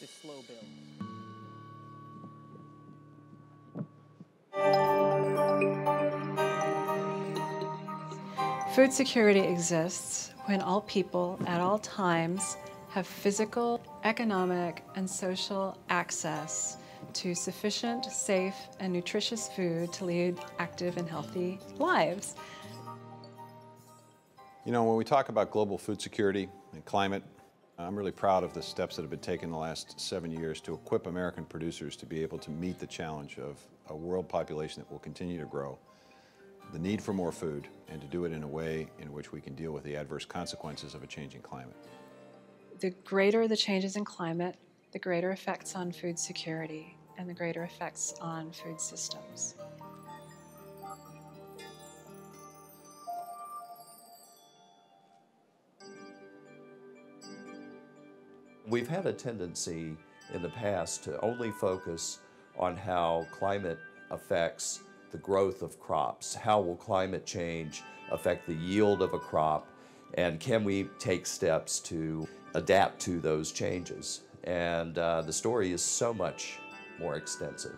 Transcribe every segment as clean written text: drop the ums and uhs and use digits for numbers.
this slow build. Food security exists when all people at all times have physical, economic, and social access to sufficient, safe, and nutritious food to lead active and healthy lives. You know, when we talk about global food security and climate, I'm really proud of the steps that have been taken the last 7 years to equip American producers to be able to meet the challenge of a world population that will continue to grow, the need for more food, and to do it in a way in which we can deal with the adverse consequences of a changing climate. The greater the changes in climate, the greater effects on food security and the greater effects on food systems. We've had a tendency in the past to only focus on how climate affects the growth of crops. How will climate change affect the yield of a crop? And can we take steps to adapt to those changes? And the story is so much more extensive.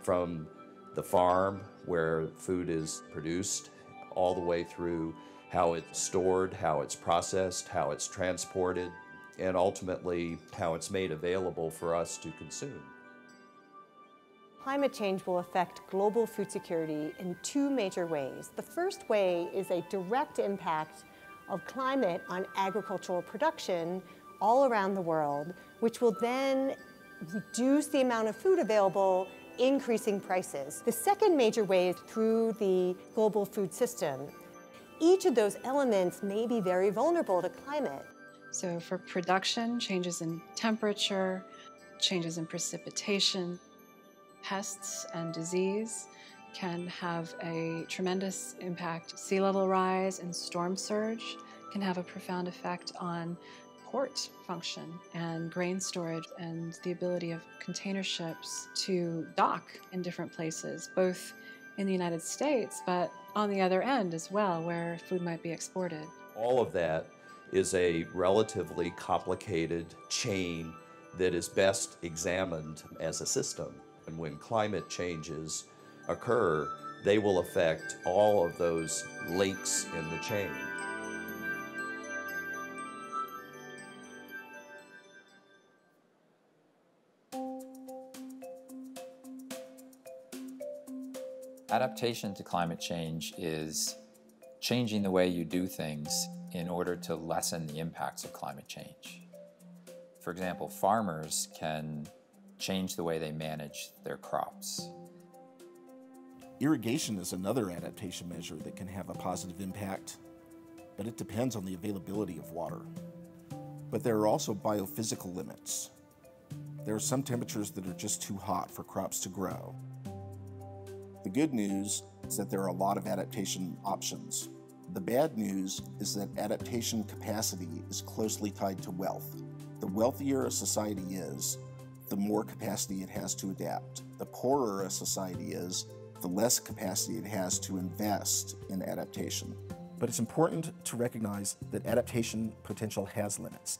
From the farm where food is produced, all the way through how it's stored, how it's processed, how it's transported, and ultimately how it's made available for us to consume. Climate change will affect global food security in two major ways. The first way is a direct impact of climate on agricultural production all around the world, which will then reduce the amount of food available, increasing prices. The second major way is through the global food system. Each of those elements may be very vulnerable to climate. So for production, changes in temperature, changes in precipitation, pests and disease can have a tremendous impact. Sea level rise and storm surge can have a profound effect on port function and grain storage and the ability of container ships to dock in different places, both in the United States, but on the other end as well, where food might be exported. All of that is a relatively complicated chain that is best examined as a system. And when climate changes occur, they will affect all of those links in the chain. Adaptation to climate change is changing the way you do things in order to lessen the impacts of climate change. For example, farmers can change the way they manage their crops. Irrigation is another adaptation measure that can have a positive impact, but it depends on the availability of water. But there are also biophysical limits. There are some temperatures that are just too hot for crops to grow. The good news is that there are a lot of adaptation options. The bad news is that adaptation capacity is closely tied to wealth. The wealthier a society is, the more capacity it has to adapt. The poorer a society is, the less capacity it has to invest in adaptation. But it's important to recognize that adaptation potential has limits.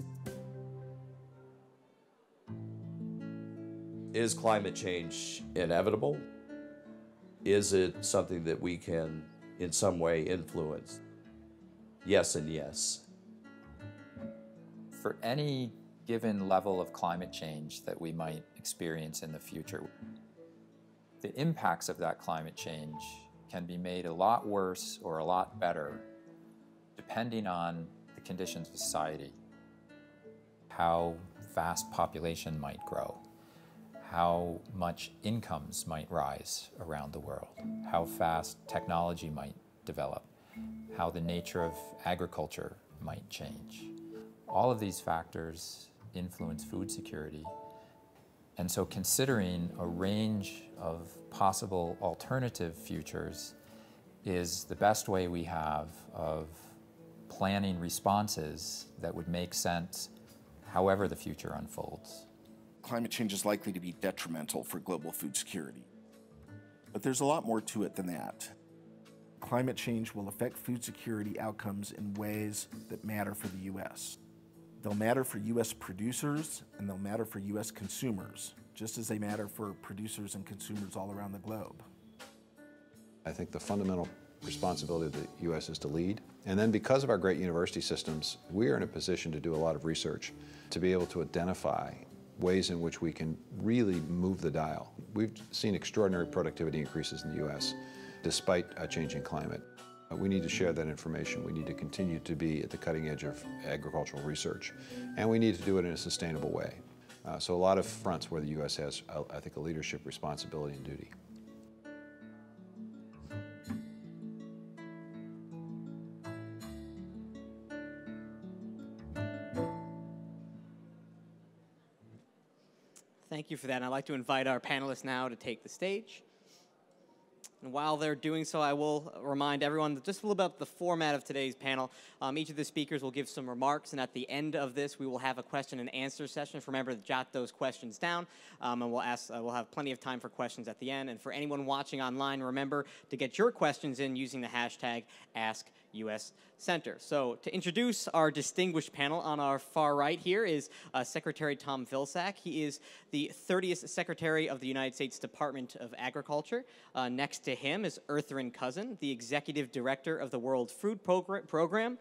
Is climate change inevitable? Is it something that we can in some way influence? Yes and yes. For any given level of climate change that we might experience in the future, the impacts of that climate change can be made a lot worse or a lot better depending on the conditions of society. How fast population might grow, how much incomes might rise around the world, how fast technology might develop, how the nature of agriculture might change. All of these factors influence food security. And so considering a range of possible alternative futures is the best way we have of planning responses that would make sense however the future unfolds. Climate change is likely to be detrimental for global food security. But there's a lot more to it than that. Climate change will affect food security outcomes in ways that matter for the U.S. They'll matter for U.S. producers and they'll matter for U.S. consumers, just as they matter for producers and consumers all around the globe. I think the fundamental responsibility of the U.S. is to lead. And then because of our great university systems, we are in a position to do a lot of research, to be able to identify ways in which we can really move the dial. We've seen extraordinary productivity increases in the U.S. despite a changing climate. We need to share that information. We need to continue to be at the cutting edge of agricultural research. And we need to do it in a sustainable way. So a lot of fronts where the U.S. has, I think, a leadership responsibility and duty. Thank you for that, and I'd like to invite our panelists now to take the stage. And while they're doing so, I will remind everyone just a little bit about the format of today's panel. Each of the speakers will give some remarks, and at the end of this, we will have a question and answer session. Remember to jot those questions down, and we'll have plenty of time for questions at the end. And for anyone watching online, remember to get your questions in using the hashtag #AskUSCenter. So to introduce our distinguished panel, on our far right here is Secretary Tom Vilsack. He is the 30th Secretary of the United States Department of Agriculture. Next to him is Ertherin Cousin, the Executive Director of the World Food Program.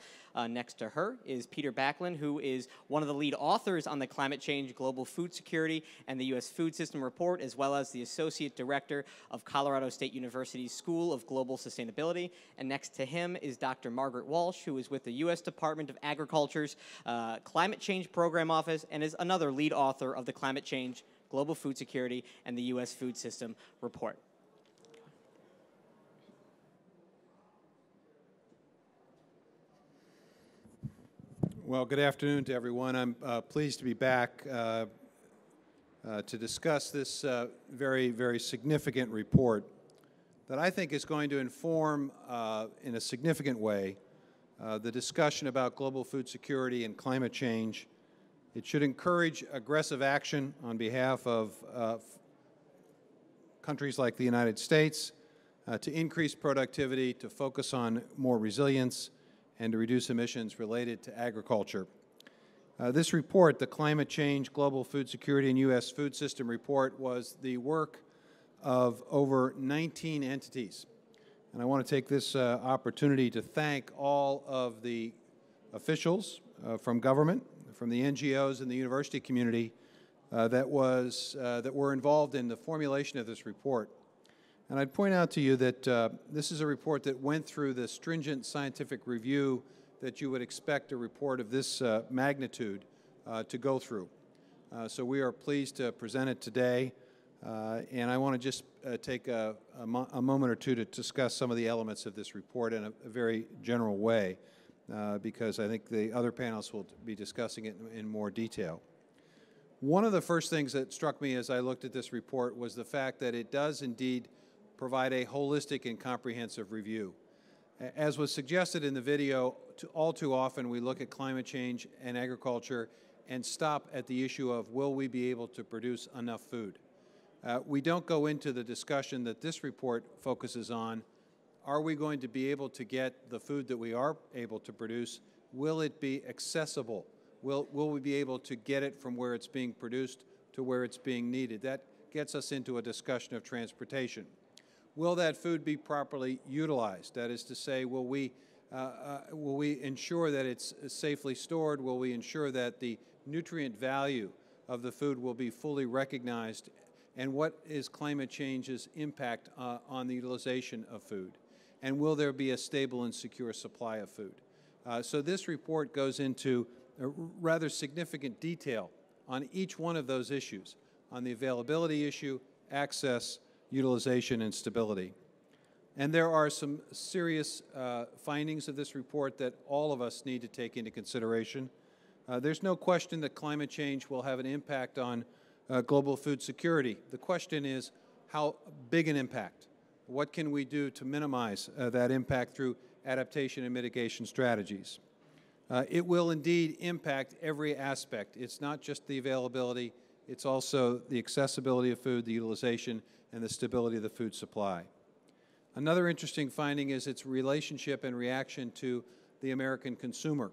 Next to her is Peter Backlund, who is one of the lead authors on the Climate Change, Global Food Security, and the U.S. Food System Report, as well as the Associate Director of Colorado State University's School of Global Sustainability. And next to him is Dr. Margaret Walsh, who is with the U.S. Department of Agriculture's Climate Change Program Office and is another lead author of the Climate Change, Global Food Security, and the U.S. Food System Report. Well, good afternoon to everyone. I'm pleased to be back to discuss this very, very significant report that I think is going to inform, in a significant way, the discussion about global food security and climate change. It should encourage aggressive action on behalf of countries like the United States to increase productivity, to focus on more resilience, and to reduce emissions related to agriculture. This report, the Climate Change, Global Food Security, and U.S. Food System Report, was the work of over 19 entities. And I want to take this opportunity to thank all of the officials from government, from the NGOs and the university community that were involved in the formulation of this report. And I'd point out to you that this is a report that went through the stringent scientific review that you would expect a report of this magnitude to go through. So we are pleased to present it today. And I want to just take a moment or two to discuss some of the elements of this report in a very general way, because I think the other panelists will be discussing it in more detail. One of the first things that struck me as I looked at this report was the fact that it does indeed provide a holistic and comprehensive review. As was suggested in the video, all too often we look at climate change and agriculture and stop at the issue of, will we be able to produce enough food? We don't go into the discussion that this report focuses on. Are we going to be able to get the food that we are able to produce? Will it be accessible? Will we be able to get it from where it's being produced to where it's being needed? That gets us into a discussion of transportation. Will that food be properly utilized? That is to say, will we ensure that it's safely stored? Will we ensure that the nutrient value of the food will be fully recognized? And what is climate change's impact on the utilization of food? And will there be a stable and secure supply of food? So this report goes into a rather significant detail on each one of those issues, on the availability issue, access, utilization, and stability. And there are some serious findings of this report that all of us need to take into consideration. There's no question that climate change will have an impact on global food security. The question is, how big an impact? What can we do to minimize that impact through adaptation and mitigation strategies? It will indeed impact every aspect. It's not just the availability, it's also the accessibility of food, the utilization, and the stability of the food supply. Another interesting finding is its relationship and reaction to the American consumer.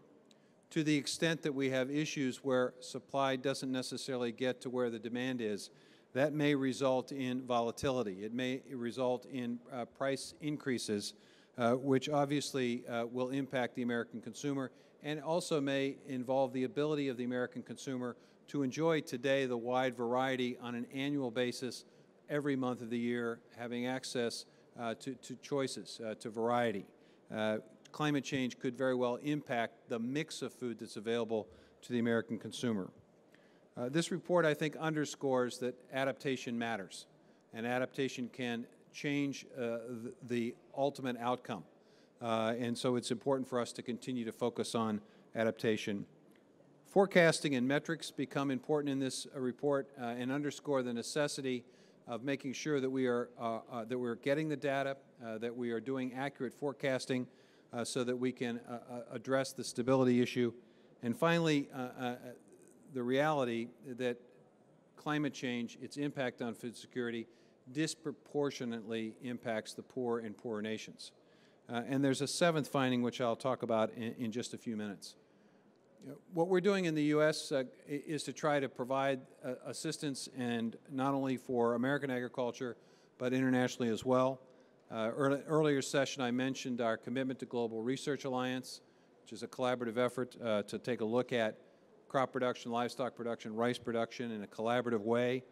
to the extent that we have issues where supply doesn't necessarily get to where the demand is, that may result in volatility. It may result in price increases, which obviously will impact the American consumer and also may involve the ability of the American consumer to enjoy today the wide variety on an annual basis every month of the year, having access to choices, to variety. Climate change could very well impact the mix of food that's available to the American consumer. This report, I think, underscores that adaptation matters, and adaptation can change the ultimate outcome. And so it's important for us to continue to focus on adaptation. Forecasting and metrics become important in this report and underscore the necessity of making sure that we are that we're getting the data, that we are doing accurate forecasting, so that we can address the stability issue. And finally, the reality that climate change, its impact on food security, disproportionately impacts the poor and poorer nations. And there's a seventh finding, which I'll talk about in just a few minutes. What we're doing in the U.S. Is to try to provide assistance, and not only for American agriculture, but internationally as well. Earlier session, I mentioned our commitment to Global Research Alliance, which is a collaborative effort to take a look at crop production, livestock production, rice production in a collaborative way,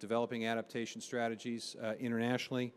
developing adaptation strategies internationally.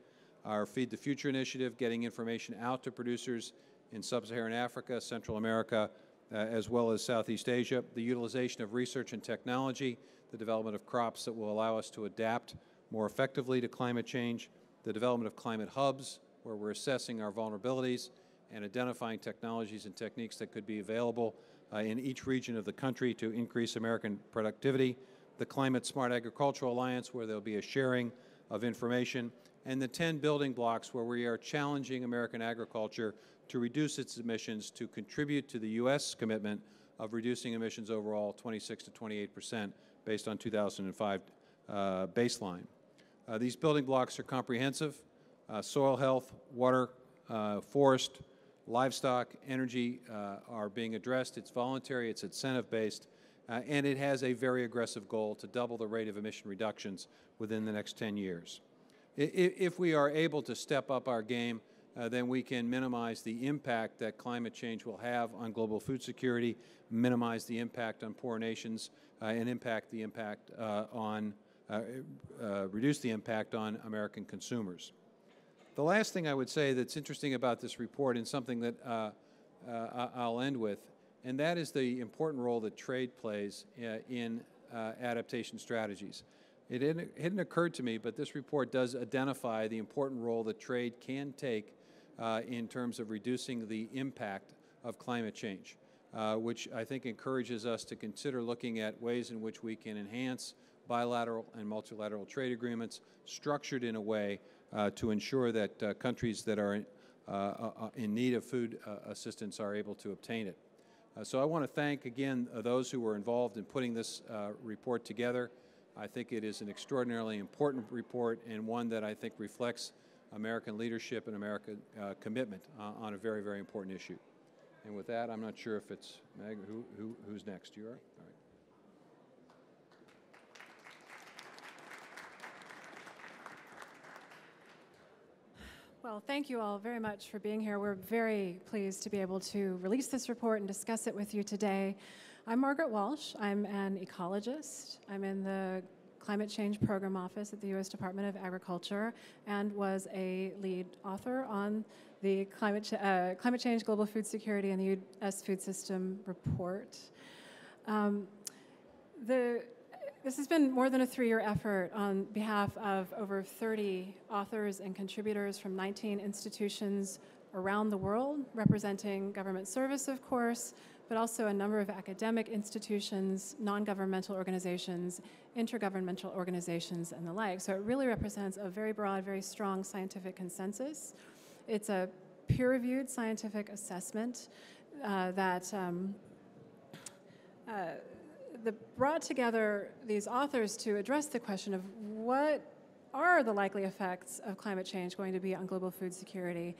Our Feed the Future initiative, getting information out to producers in sub-Saharan Africa, Central America, as well as Southeast Asia. The utilization of research and technology, the development of crops that will allow us to adapt more effectively to climate change. The development of climate hubs, where we're assessing our vulnerabilities and identifying technologies and techniques that could be available in each region of the country to increase American productivity. The Climate Smart Agricultural Alliance, where there'll be a sharing of information. And the 10 building blocks, where we are challenging American agriculture to reduce its emissions, to contribute to the U.S. commitment of reducing emissions overall 26% to 28% based on 2005 baseline. These building blocks are comprehensive: soil health, water, forest, livestock, energy are being addressed. It's voluntary, it's incentive-based, and it has a very aggressive goal to double the rate of emission reductions within the next 10 years. If we are able to step up our game, then we can minimize the impact that climate change will have on global food security, minimize the impact on poor nations, and reduce the impact on American consumers. The last thing I would say that's interesting about this report, and something that I'll end with, and that is the important role that trade plays in adaptation strategies. It hadn't occurred to me, but this report does identify the important role that trade can take in terms of reducing the impact of climate change, which I think encourages us to consider looking at ways in which we can enhance bilateral and multilateral trade agreements structured in a way to ensure that countries that are in need of food assistance are able to obtain it. So I want to thank again those who were involved in putting this report together. I think it is an extraordinarily important report, and one that I think reflects American leadership and American commitment on a very, very important issue. And with that, I'm not sure if it's Meg, who's next. You are? All right. Well, thank you all very much for being here. We're very pleased to be able to release this report and discuss it with you today. I'm Margaret Walsh. I'm an ecologist. I'm in the Climate Change Program Office at the U.S. Department of Agriculture, and was a lead author on the Climate Change, Global Food Security, and the U.S. Food System Report. This has been more than a three-year effort on behalf of over 30 authors and contributors from 19 institutions around the world, representing government service, of course, but also a number of academic institutions, non-governmental organizations, intergovernmental organizations, and the like. So it really represents a very broad, very strong scientific consensus. It's a peer-reviewed scientific assessment that that brought together these authors to address the question of what are the likely effects of climate change going to be on global food security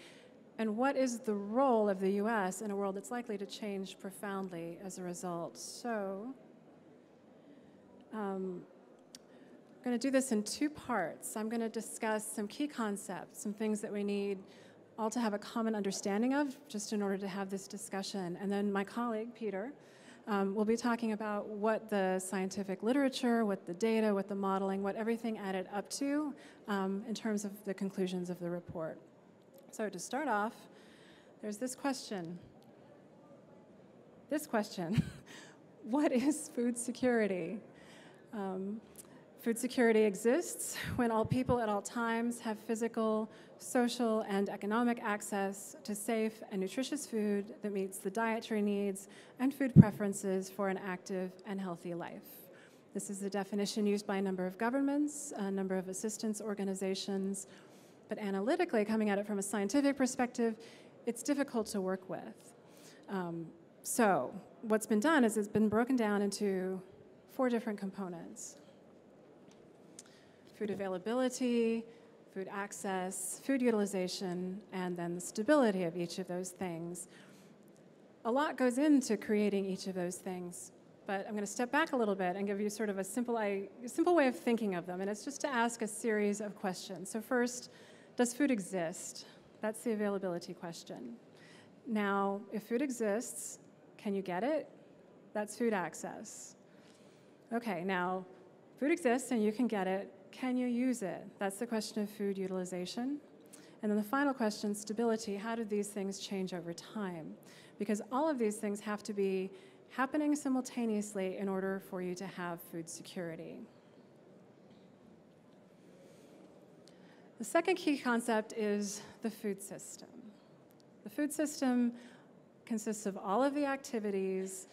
And what is the role of the U.S. in a world that's likely to change profoundly as a result? So I'm going to do this in two parts. I'm going to discuss some key concepts, some things that we need all to have a common understanding of just in order to have this discussion. And then my colleague, Peter, will be talking about what the scientific literature, what the data, what the modeling, what everything added up to in terms of the conclusions of the report. So to start off, there's this question. What is food security? Food security exists when all people at all times have physical, social, and economic access to safe and nutritious food that meets the dietary needs and food preferences for an active and healthy life. This is the definition used by a number of governments, a number of assistance organizations, but analytically, coming at it from a scientific perspective, it's difficult to work with. So what's been done is it's been broken down into 4 different components. Food availability, food access, food utilization, and then the stability of each of those things. A lot goes into creating each of those things, but I'm going to step back a little bit and give you sort of a simple way of thinking of them, and it's just to ask a series of questions. So first, does food exist? That's the availability question. Now, if food exists, can you get it? That's food access. Okay, now, food exists and you can get it. Can you use it? That's the question of food utilization. And then the final question, stability. How do these things change over time? Because all of these things have to be happening simultaneously in order for you to have food security. The second key concept is the food system. The food system consists of all of the activities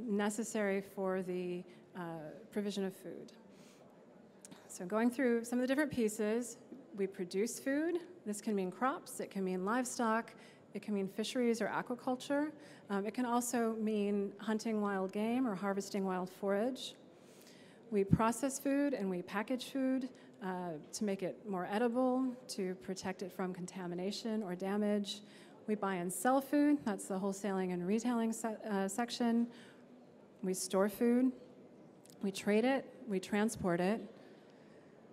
necessary for the provision of food. So going through some of the different pieces, we produce food. This can mean crops, it can mean livestock, it can mean fisheries or aquaculture. It can also mean hunting wild game or harvesting wild forage. We process food and we package food to make it more edible, to protect it from contamination or damage. We buy and sell food, that's the wholesaling and retailing section. We store food, we trade it, we transport it.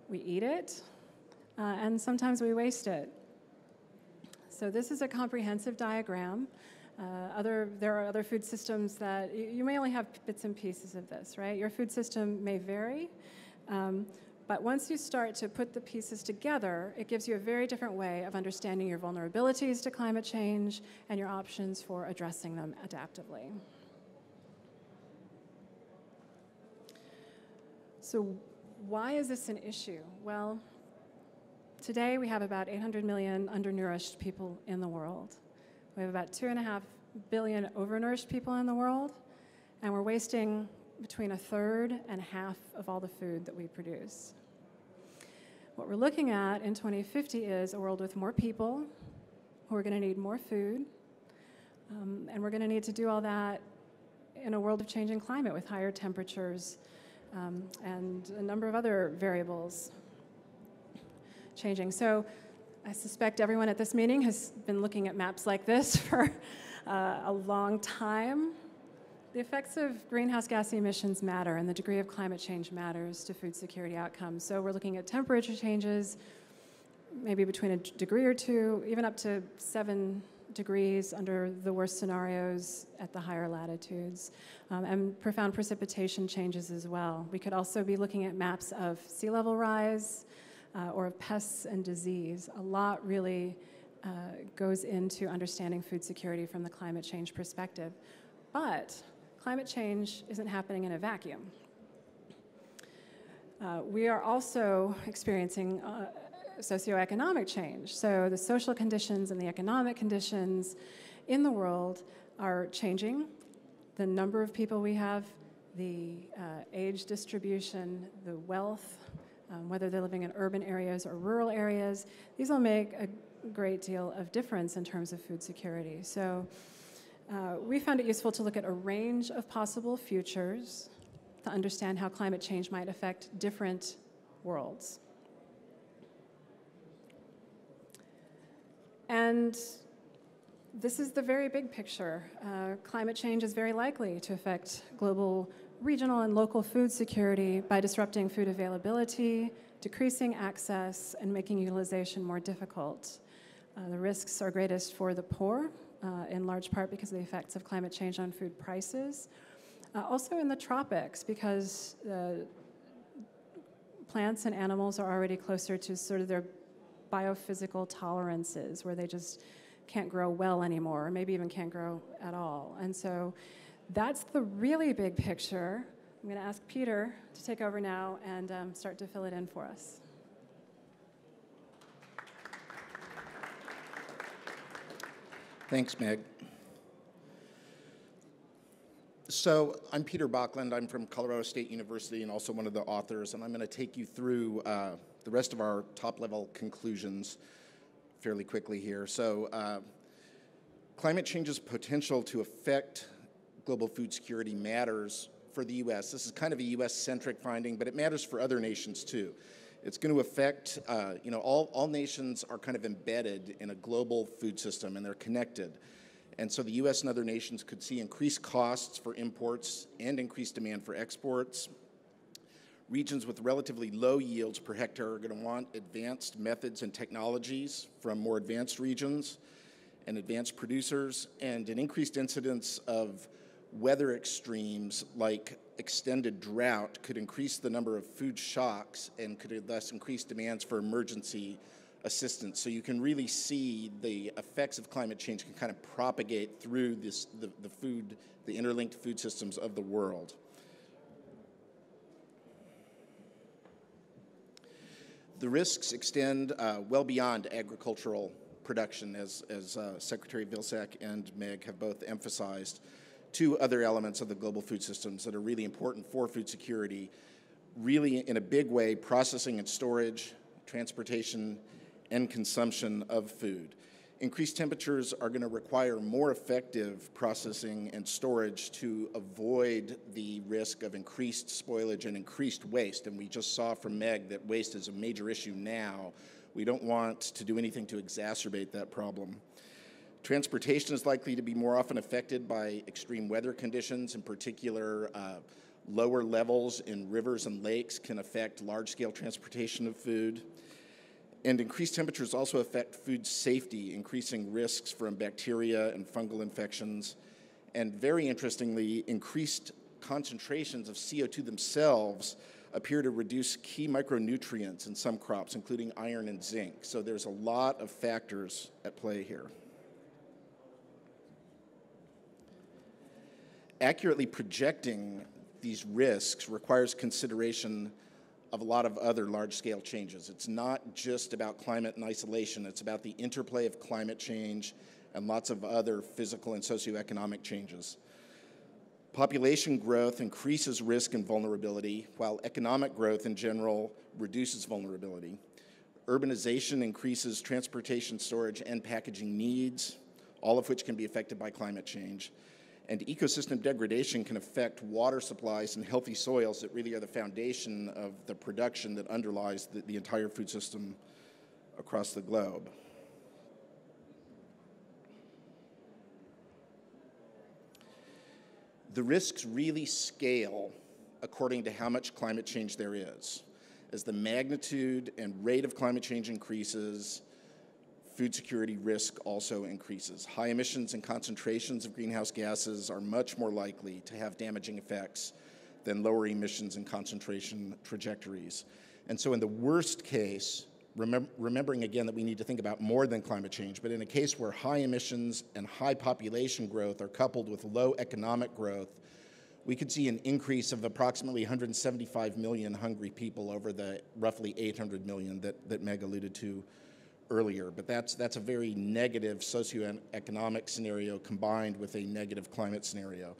We eat it, and sometimes we waste it. So this is a comprehensive diagram. There are other food systems that you may only have bits and pieces of this, right? Your food system may vary, but once you start to put the pieces together, it gives you a very different way of understanding your vulnerabilities to climate change and your options for addressing them adaptively. So, why is this an issue? Well, today we have about 800 million undernourished people in the world. We have about 2.5 billion overnourished people in the world, and we're wasting between 1/3 and 1/2 of all the food that we produce. What we're looking at in 2050 is a world with more people who are going to need more food, and we're going to need to do all that in a world of changing climate with higher temperatures, and a number of other variables changing. So I suspect everyone at this meeting has been looking at maps like this for a long time. The effects of greenhouse gas emissions matter, and the degree of climate change matters to food security outcomes. So we're looking at temperature changes, maybe between 1 degree or 2, even up to 7 degrees under the worst scenarios at the higher latitudes, and profound precipitation changes as well. We could also be looking at maps of sea level rise or of pests and disease. A lot really goes into understanding food security from the climate change perspective. But climate change isn't happening in a vacuum. We are also experiencing socioeconomic change. So the social conditions and the economic conditions in the world are changing. The number of people we have, the age distribution, the wealth, whether they're living in urban areas or rural areas, these will make a great deal of difference in terms of food security. So we found it useful to look at a range of possible futures to understand how climate change might affect different worlds. And This is the very big picture. Climate change is very likely to affect global, regional, and local food security by disrupting food availability, decreasing access, and making utilization more difficult. The risks are greatest for the poor, in large part because of the effects of climate change on food prices. Also in the tropics, because plants and animals are already closer to sort of their biophysical tolerances, where they just can't grow well anymore, or maybe even can't grow at all. And so that's the really big picture. I'm going to ask Peter to take over now and start to fill it in for us. Thanks, Meg. So I'm Peter Backlund. I'm from Colorado State University and also one of the authors, and I'm going to take you through the rest of our top-level conclusions fairly quickly here. So climate change's potential to affect global food security matters for the U.S. This is kind of a U.S.-centric finding, but it matters for other nations too. It's going to affect, you know, all nations are kind of embedded in a global food system and they're connected. And so the U.S. and other nations could see increased costs for imports and increased demand for exports. Regions with relatively low yields per hectare are going to want advanced methods and technologies from more advanced regions and advanced producers, and an increased incidence of weather extremes like extended drought could increase the number of food shocks and could thus increase demands for emergency assistance. So you can really see the effects of climate change can kind of propagate through this, the interlinked food systems of the world. The risks extend well beyond agricultural production, as Secretary Vilsack and Meg have both emphasized, to other elements of the global food systems that are really important for food security, really in a big way, processing and storage, transportation, and consumption of food. Increased temperatures are going to require more effective processing and storage to avoid the risk of increased spoilage and increased waste. And we just saw from Meg that waste is a major issue now. We don't want to do anything to exacerbate that problem. Transportation is likely to be more often affected by extreme weather conditions. In particular, lower levels in rivers and lakes can affect large-scale transportation of food. And increased temperatures also affect food safety, increasing risks from bacteria and fungal infections. And very interestingly, increased concentrations of CO2 themselves appear to reduce key micronutrients in some crops, including iron and zinc. So there's a lot of factors at play here. Accurately projecting these risks requires consideration of a lot of other large-scale changes. It's not just about climate in isolation, it's about the interplay of climate change and lots of other physical and socioeconomic changes. Population growth increases risk and vulnerability, while economic growth in general reduces vulnerability. Urbanization increases transportation, storage, and packaging needs, all of which can be affected by climate change. And ecosystem degradation can affect water supplies and healthy soils that really are the foundation of the production that underlies the entire food system across the globe. The risks really scale according to how much climate change there is. As the magnitude and rate of climate change increases, food security risk also increases. High emissions and concentrations of greenhouse gases are much more likely to have damaging effects than lower emissions and concentration trajectories. And so in the worst case, remembering again that we need to think about more than climate change, but in a case where high emissions and high population growth are coupled with low economic growth, we could see an increase of approximately 175 million hungry people over the roughly 800 million that Meg alluded to earlier, but that's a very negative socioeconomic scenario combined with a negative climate scenario.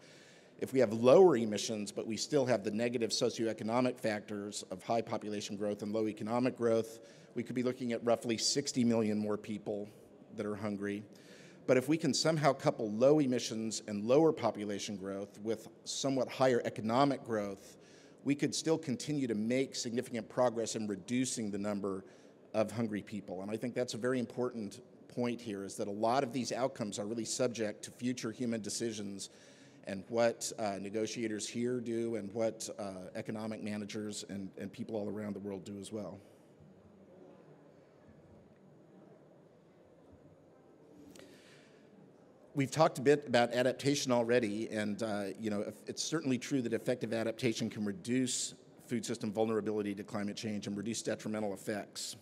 If we have lower emissions, but we still have the negative socioeconomic factors of high population growth and low economic growth, we could be looking at roughly 60 million more people that are hungry. But if we can somehow couple low emissions and lower population growth with somewhat higher economic growth, we could still continue to make significant progress in reducing the number of hungry people. And I think that's a very important point here is that a lot of these outcomes are really subject to future human decisions and what negotiators here do and what economic managers and people all around the world do as well. We've talked a bit about adaptation already, and you know, it's certainly true that effective adaptation can reduce food system vulnerability to climate change and reduce detrimental effects.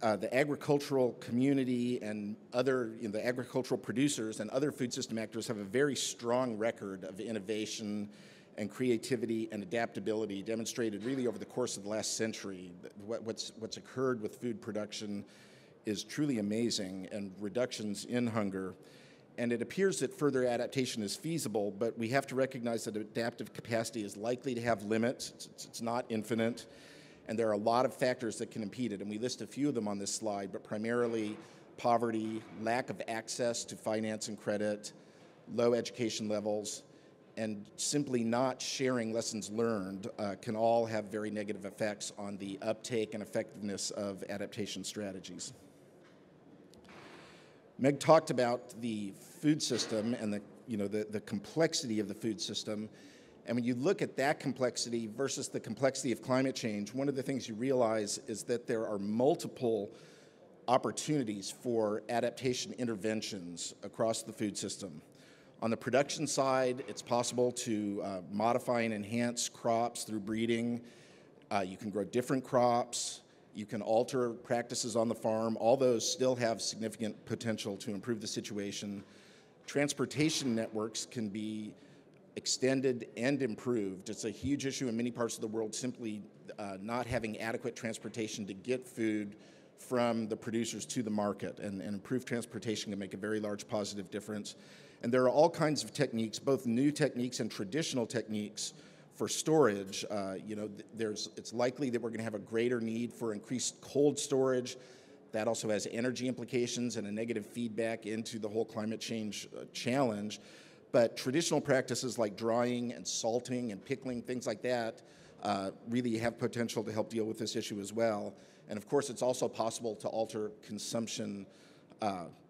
The agricultural community and other, the agricultural producers and other food system actors have a very strong record of innovation and creativity and adaptability demonstrated really over the course of the last century. What's occurred with food production is truly amazing, and reductions in hunger. And it appears that further adaptation is feasible, but we have to recognize that adaptive capacity is likely to have limits. It's not infinite, and there are a lot of factors that can impede it, and we list a few of them on this slide, but primarily poverty, lack of access to finance and credit, low education levels, and simply not sharing lessons learned can all have very negative effects on the uptake and effectiveness of adaptation strategies. Meg talked about the food system and the, the complexity of the food system. And when you look at that complexity versus the complexity of climate change, one of the things you realize is that there are multiple opportunities for adaptation interventions across the food system. On the production side, it's possible to modify and enhance crops through breeding. You can grow different crops. You can alter practices on the farm. All those still have significant potential to improve the situation. Transportation networks can be extended and improved. It's a huge issue in many parts of the world, simply not having adequate transportation to get food from the producers to the market. And improved transportation can make a very large positive difference. And there are all kinds of techniques, both new techniques and traditional techniques, for storage. It's likely that we're going to have a greater need for increased cold storage. That also has energy implications and a negative feedback into the whole climate change challenge. But traditional practices like drying and salting and pickling, things like that, really have potential to help deal with this issue as well. And of course, it's also possible to alter consumption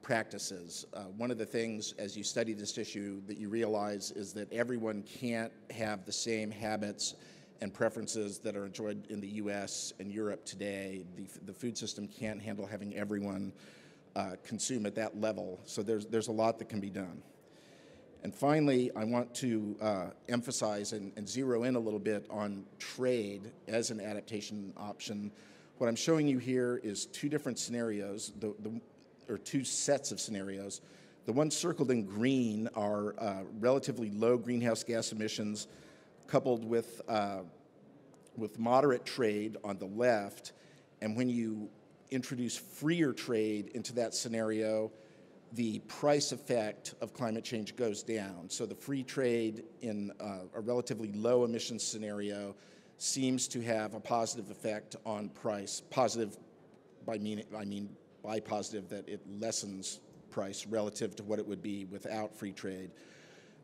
practices. One of the things as you study this issue that you realize is that everyone can't have the same habits and preferences that are enjoyed in the US and Europe today. The food system can't handle having everyone consume at that level. So there's a lot that can be done. And finally, I want to emphasize and zero in a little bit on trade as an adaptation option. What I'm showing you here is two different scenarios. Or two sets of scenarios. The ones circled in green are relatively low greenhouse gas emissions coupled with moderate trade on the left. And when you introduce freer trade into that scenario, the price effect of climate change goes down. So the free trade in a relatively low emissions scenario seems to have a positive effect on price. Positive, I mean, by positive that it lessens price relative to what it would be without free trade.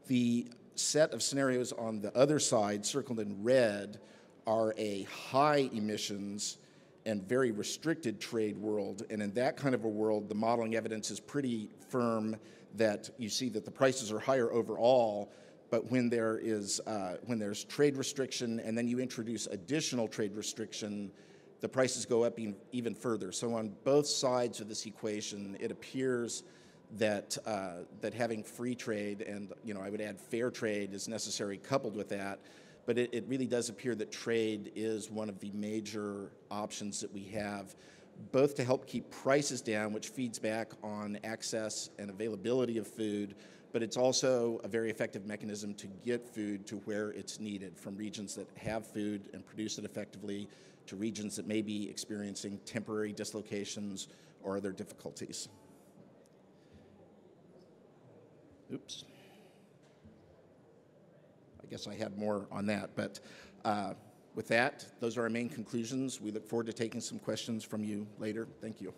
The set of scenarios on the other side, circled in red, are a high emissions and very restricted trade world. And in that kind of a world, the modeling evidence is pretty firm that you see that the prices are higher overall, but when there's trade restriction and then you introduce additional trade restriction, the prices go up even further. So on both sides of this equation, it appears that that having free trade and I would add fair trade is necessary coupled with that, but it really does appear that trade is one of the major options that we have, both to help keep prices down, which feeds back on access and availability of food, but it's also a very effective mechanism to get food to where it's needed from regions that have food and produce it effectively to regions that may be experiencing temporary dislocations or other difficulties. Oops. I guess I had more on that, but with that, those are our main conclusions. We look forward to taking some questions from you later. Thank you.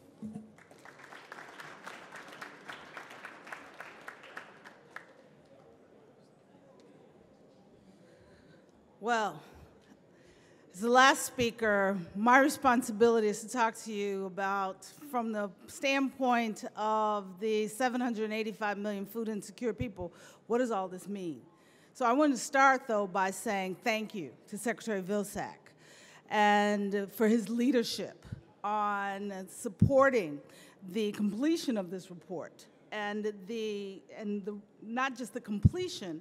Well, As the last speaker, my responsibility is to talk to you about, from the standpoint of the 785 million food insecure people, what does all this mean? So I want to start, though, by saying thank you to Secretary Vilsack and for his leadership on supporting the completion of this report and the not just the completion,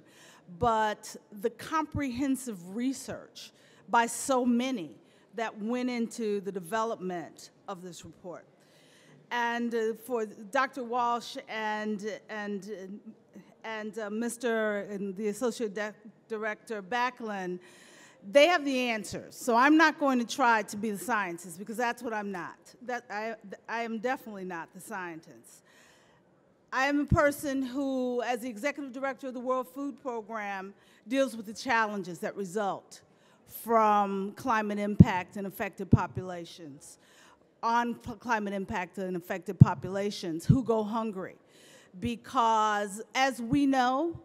but the comprehensive research by so many that went into the development of this report. And for Dr. Walsh and Mr. and the Associate Director Backlund, they have the answers. So I'm not going to try to be the scientist, because that's what I'm not. I am definitely not the scientist. I am a person who, as the Executive Director of the World Food Program, deals with the challenges that result from climate impact and affected populations, who go hungry. Because, as we know,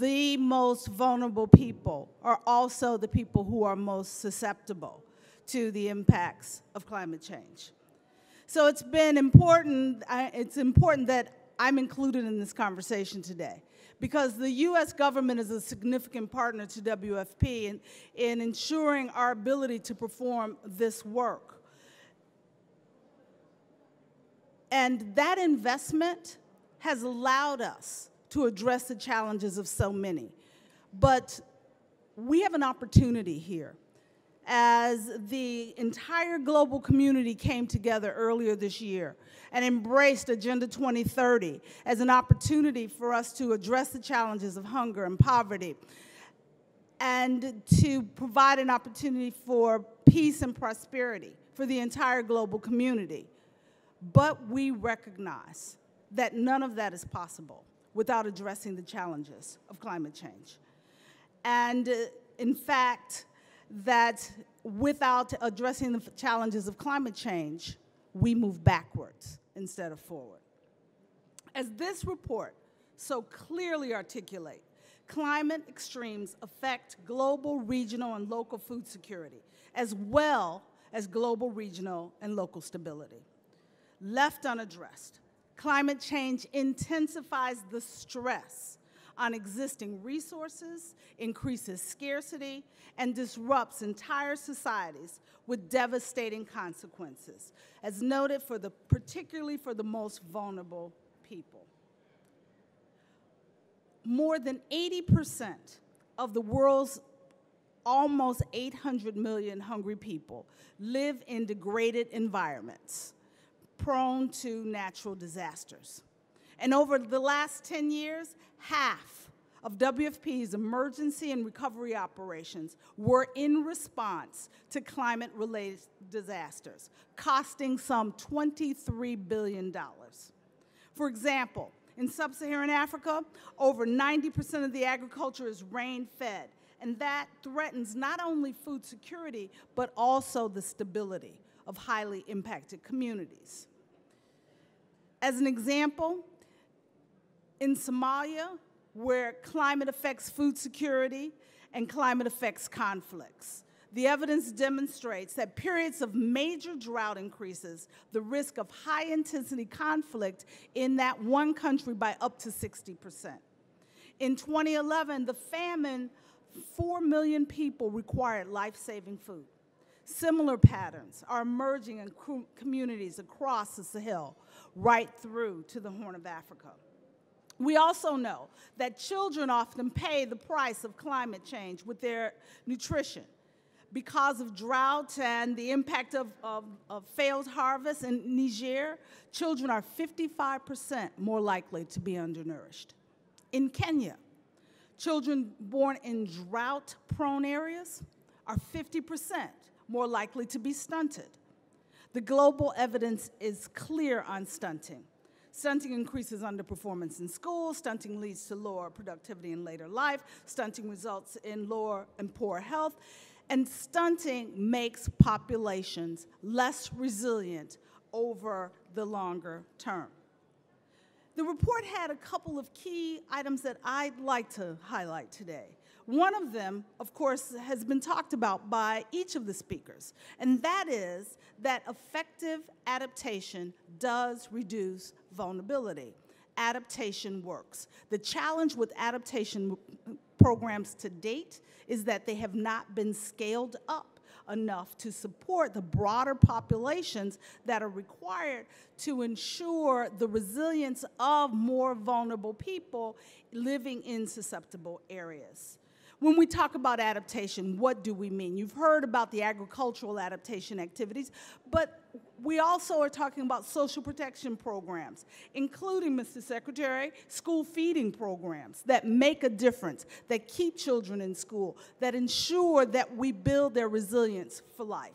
the most vulnerable people are also the people who are most susceptible to the impacts of climate change. So it's been important, it's important that I'm included in this conversation today, because the U.S. government is a significant partner to WFP in ensuring our ability to perform this work. And that investment has allowed us to address the challenges of so many. But we have an opportunity here. As the entire global community came together earlier this year and embraced Agenda 2030 as an opportunity for us to address the challenges of hunger and poverty, and to provide an opportunity for peace and prosperity for the entire global community. But we recognize that none of that is possible without addressing the challenges of climate change. And in fact, that without addressing the challenges of climate change, we move backwards instead of forward. As this report so clearly articulates, climate extremes affect global, regional, and local food security, as well as global, regional, and local stability. Left unaddressed, climate change intensifies the stress on existing resources, increases scarcity, and disrupts entire societies with devastating consequences, as noted particularly for the most vulnerable people. More than 80% of the world's almost 800 million hungry people live in degraded environments, prone to natural disasters. And over the last 10 years, half of WFP's emergency and recovery operations were in response to climate-related disasters, costing some $23 billion. For example, in sub-Saharan Africa, over 90% of the agriculture is rain-fed, and that threatens not only food security, but also the stability of highly impacted communities. As an example, in Somalia, where climate affects food security and climate affects conflicts, the evidence demonstrates that periods of major drought increases the risk of high-intensity conflict in that one country by up to 60%. In 2011, the famine, 4 million people required life-saving food. Similar patterns are emerging in communities across the Sahel, right through to the Horn of Africa. We also know that children often pay the price of climate change with their nutrition because of drought and the impact of failed harvests. In Niger, children are 55% more likely to be undernourished. In Kenya, children born in drought-prone areas are 50% more likely to be stunted. The global evidence is clear on stunting. Stunting increases underperformance in school. Stunting leads to lower productivity in later life. Stunting results in lower and poor health. And stunting makes populations less resilient over the longer term. The report had a couple of key items that I'd like to highlight today. One of them, of course, has been talked about by each of the speakers, and that is that effective adaptation does reduce vulnerability. Adaptation works. The challenge with adaptation programs to date is that they have not been scaled up enough to support the broader populations that are required to ensure the resilience of more vulnerable people living in susceptible areas. When we talk about adaptation, what do we mean? You've heard about the agricultural adaptation activities, but we also are talking about social protection programs, including, Mr. Secretary, school feeding programs that make a difference, that keep children in school, that ensure that we build their resilience for life.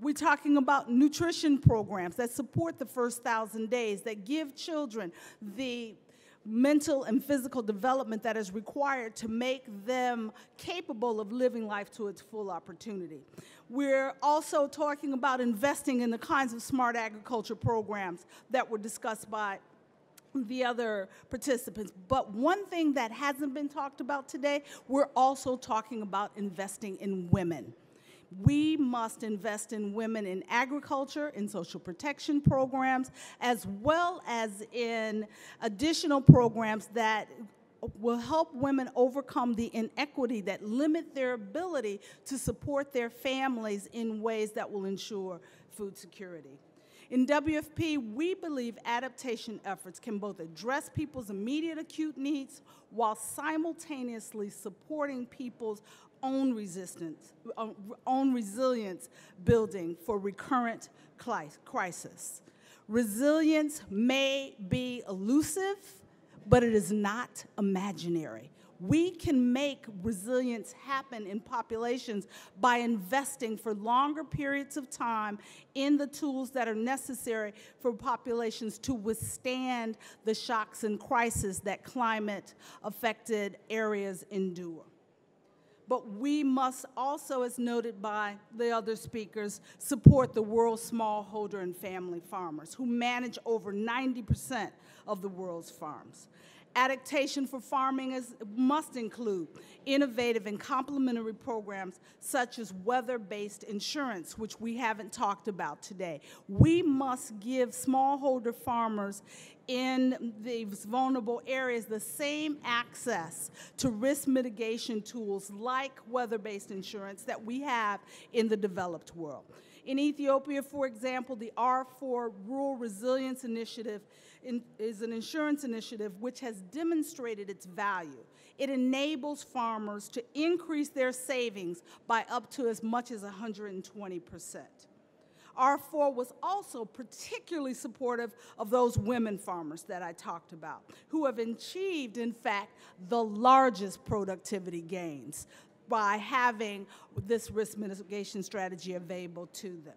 We're talking about nutrition programs that support the first 1,000 days, that give children the mental and physical development that is required to make them capable of living life to its full opportunity. We're also talking about investing in the kinds of smart agriculture programs that were discussed by the other participants. But one thing that hasn't been talked about today, we're also talking about investing in women. We must invest in women in agriculture, in social protection programs, as well as in additional programs that will help women overcome the inequity that limit their ability to support their families in ways that will ensure food security. In WFP, we believe adaptation efforts can both address people's immediate acute needs while simultaneously supporting people's own resilience building for recurrent crisis. Resilience may be elusive, but it is not imaginary. We can make resilience happen in populations by investing for longer periods of time in the tools that are necessary for populations to withstand the shocks and crises that climate-affected areas endure. But we must also, as noted by the other speakers, support the world's smallholder and family farmers who manage over 90% of the world's farms. Adaptation for farming must include innovative and complementary programs such as weather-based insurance, which we haven't talked about today. We must give smallholder farmers in these vulnerable areas the same access to risk mitigation tools like weather-based insurance that we have in the developed world. In Ethiopia, for example, the R4 Rural Resilience Initiative is an insurance initiative which has demonstrated its value. It enables farmers to increase their savings by up to as much as 120%. R4 was also particularly supportive of those women farmers that I talked about, who have achieved, in fact, the largest productivity gains by having this risk mitigation strategy available to them.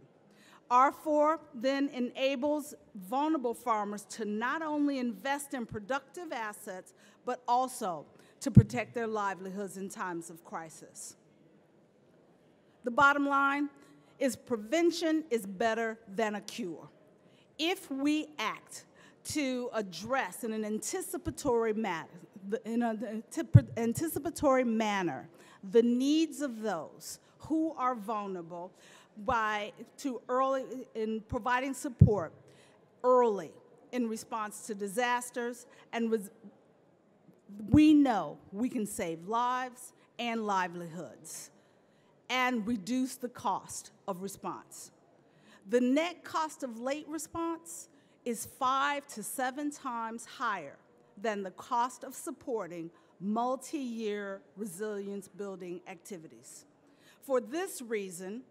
R4 then enables vulnerable farmers to not only invest in productive assets, but also to protect their livelihoods in times of crisis. The bottom line is prevention is better than a cure. If we act to address in an anticipatory manner, the needs of those who are vulnerable in providing support early in response to disasters, and we know we can save lives and livelihoods and reduce the cost of response. The net cost of late response is 5 to 7 times higher than the cost of supporting multi-year resilience building activities. For this reason,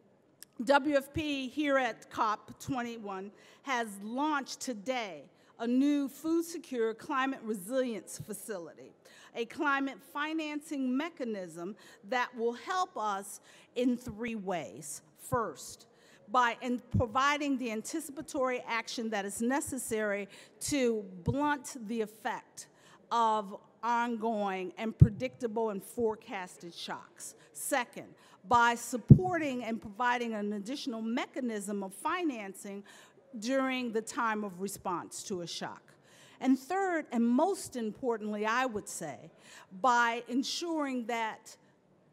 WFP here at COP21 has launched today a new food secure climate resilience facility, a climate financing mechanism that will help us in 3 ways. First, by providing the anticipatory action that is necessary to blunt the effect of ongoing and predictable and forecasted shocks. Second, by supporting and providing an additional mechanism of financing during the time of response to a shock. And third, and most importantly, I would say, by ensuring that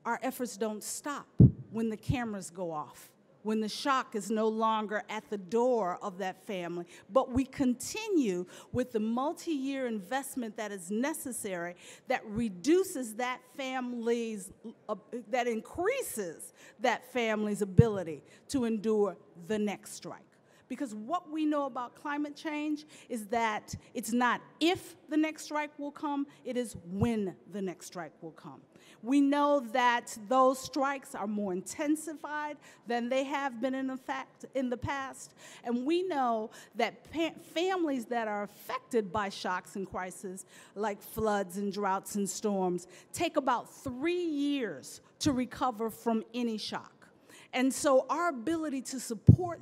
our efforts don't stop when the cameras go off, when the shock is no longer at the door of that family, but we continue with the multi-year investment that is necessary that reduces that family's, that increases that family's ability to endure the next strike. Because what we know about climate change is that it's not if the next strike will come, it is when the next strike will come. We know that those strikes are more intensified than they have been in the past. And we know that families that are affected by shocks and crises, like floods and droughts and storms, take about 3 years to recover from any shock. And so our ability to support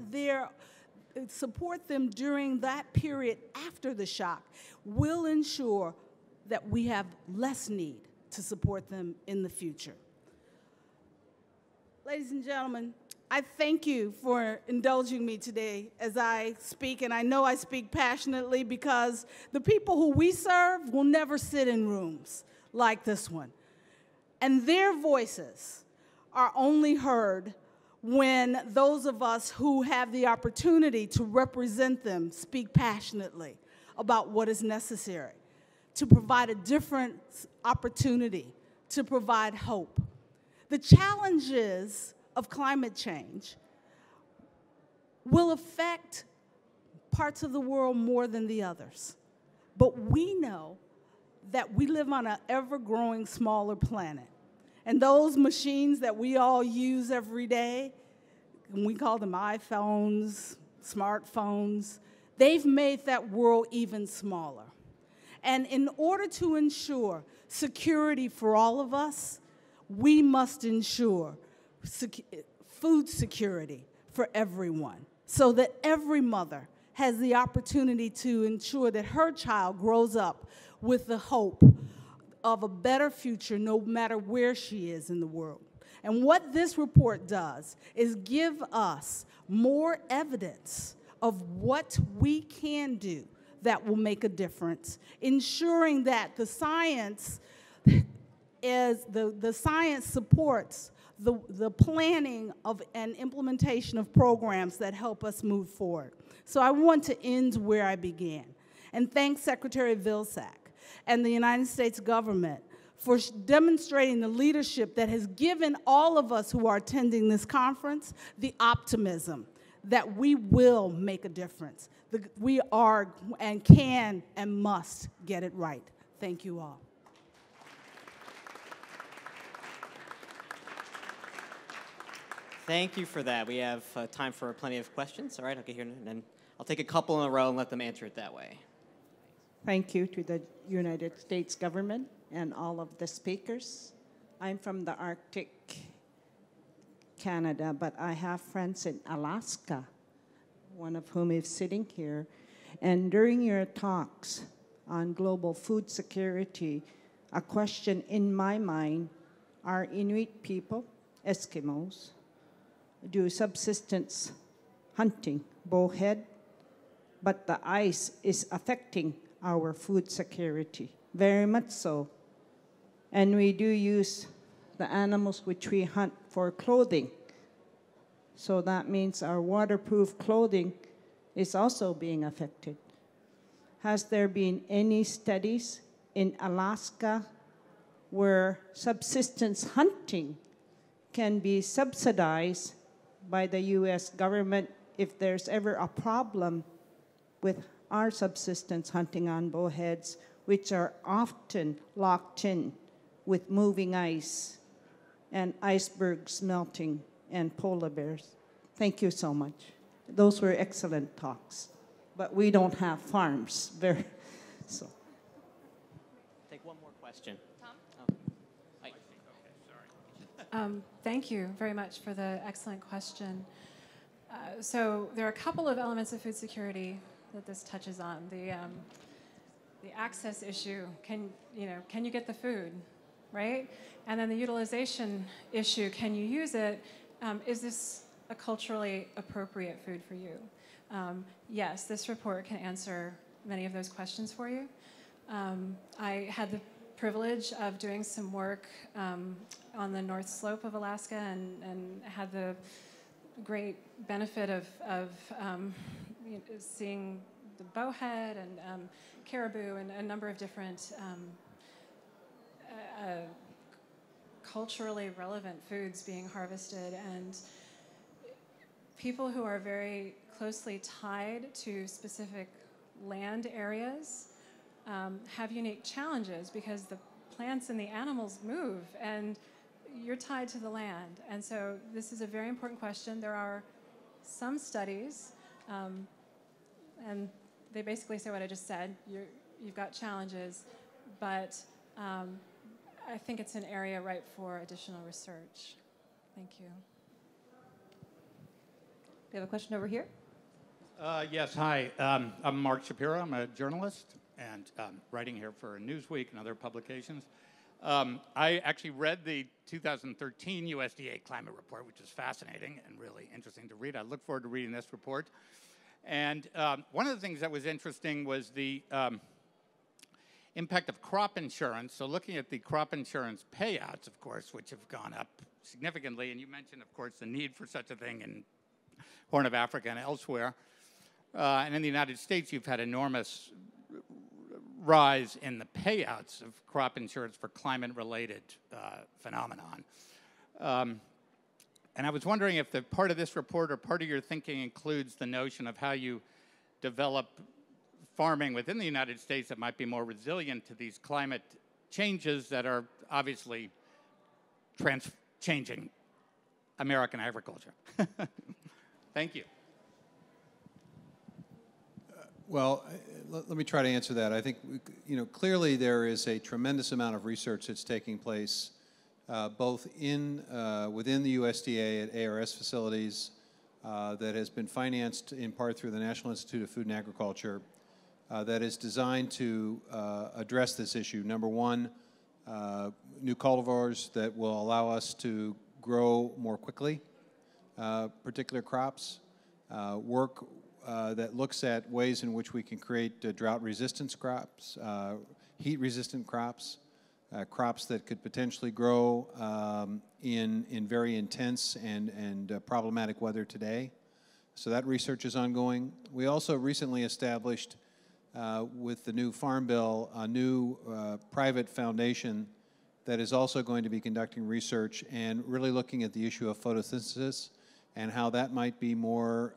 them during that period after the shock will ensure that we have less need to support them in the future. Ladies and gentlemen, I thank you for indulging me today as I speak, and I know I speak passionately because the people who we serve will never sit in rooms like this one, and their voices are only heard when those of us who have the opportunity to represent them speak passionately about what is necessary to provide a different opportunity, to provide hope. The challenges of climate change will affect parts of the world more than the others, but we know that we live on an ever-growing smaller planet. And those machines that we all use every day, and we call them iPhones, smartphones, they've made that world even smaller. And in order to ensure security for all of us, we must ensure food security for everyone so that every mother has the opportunity to ensure that her child grows up with the hope of a better future no matter where she is in the world. And what this report does is give us more evidence of what we can do that will make a difference, ensuring that the science is, the science supports the planning of and implementation of programs that help us move forward. So I want to end where I began and thank Secretary Vilsack and the United States government for demonstrating the leadership that has given all of us who are attending this conference the optimism that we will make a difference. We are and can and must get it right. Thank you all. Thank you for that. We have time for plenty of questions. All right, I'll get here and then I'll take a couple in a row and let them answer it that way. Thank you to the United States government and all of the speakers. I'm from the Arctic, Canada, but I have friends in Alaska, one of whom is sitting here. And during your talks on global food security, a question in my mind, are Inuit people, Eskimos, do subsistence hunting, bowhead, but the ice is affecting our food security, very much so. And we do use the animals which we hunt for clothing. So that means our waterproof clothing is also being affected. Has there been any studies in Alaska where subsistence hunting can be subsidized by the US government if there's ever a problem with our subsistence hunting on bowheads, which are often locked in with moving ice and icebergs melting and polar bears? Thank you so much. Those were excellent talks, but we don't have farms. So. Take one more question. Tom? Oh. Hi. Okay, sorry. Thank you very much for the excellent question. So there are a couple of elements of food security that this touches on. The access issue, can you get the food, right? And then the utilization issue, can you use it? Is this a culturally appropriate food for you? Yes, this report can answer many of those questions for you. I had the privilege of doing some work on the North Slope of Alaska and had the great benefit of you know, seeing the bowhead and caribou and a number of different culturally relevant foods being harvested, and people who are very closely tied to specific land areas have unique challenges because the plants and the animals move and you're tied to the land. And so this is a very important question. There are some studies and they basically say what I just said. You've got challenges, but I think it's an area ripe for additional research. Thank you. We have a question over here. Yes, hi. I'm Mark Shapiro. I'm a journalist and writing here for Newsweek and other publications. I actually read the 2013 USDA climate report, which is fascinating and really interesting to read. I look forward to reading this report. And one of the things that was interesting was the impact of crop insurance. So looking at the crop insurance payouts, of course, which have gone up significantly. And you mentioned, of course, the need for such a thing in Horn of Africa and elsewhere. And in the United States, you've had enormous rise in the payouts of crop insurance for climate-related phenomenon. And I was wondering if the part of this report or part of your thinking includes the notion of how you develop farming within the United States that might be more resilient to these climate changes that are obviously changing American agriculture. Thank you. Well, let me try to answer that. I think, you know, clearly there is a tremendous amount of research that's taking place both within the USDA at ARS facilities that has been financed in part through the National Institute of Food and Agriculture that is designed to address this issue. Number one, new cultivars that will allow us to grow more quickly, particular crops, work that looks at ways in which we can create drought-resistant crops, heat-resistant crops, crops that could potentially grow in very intense and problematic weather today. So that research is ongoing. We also recently established, with the new Farm Bill, a new private foundation that is also going to be conducting research and really looking at the issue of photosynthesis and how that might be more